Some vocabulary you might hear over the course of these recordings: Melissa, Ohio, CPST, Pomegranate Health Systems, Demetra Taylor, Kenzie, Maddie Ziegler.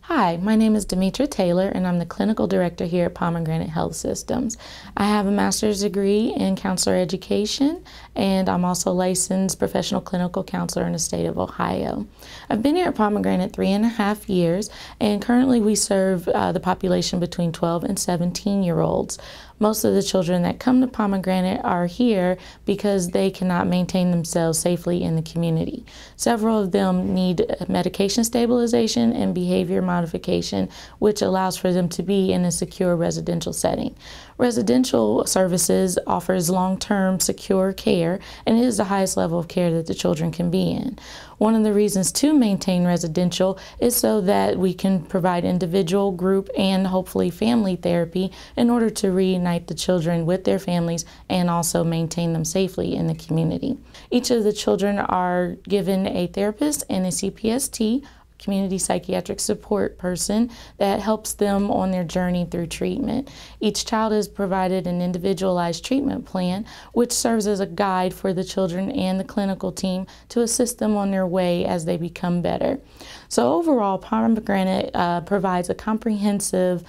Hi, my name is Demetra Taylor and I'm the Clinical Director here at Pomegranate Health Systems. I have a master's degree in counselor education and I'm also a licensed professional clinical counselor in the state of Ohio. I've been here at Pomegranate 3.5 years and currently we serve the population between 12 and 17-year-olds. Most of the children that come to Pomegranate are here because they cannot maintain themselves safely in the community. Several of them need medication stabilization and behavior modification, which allows for them to be in a secure residential setting. Residential services offers long-term secure care and it is the highest level of care that the children can be in. One of the reasons to maintain residential is so that we can provide individual, group, and hopefully family therapy in order to reunite the children with their families and also maintain them safely in the community. Each of the children are given a therapist and a CPST, community psychiatric support person, that helps them on their journey through treatment. Each child is provided an individualized treatment plan, which serves as a guide for the children and the clinical team to assist them on their way as they become better. So overall, Pomegranate provides a comprehensive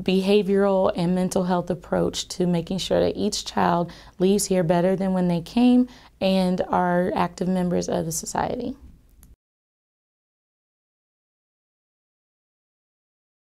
behavioral and mental health approach to making sure that each child leaves here better than when they came and are active members of the society.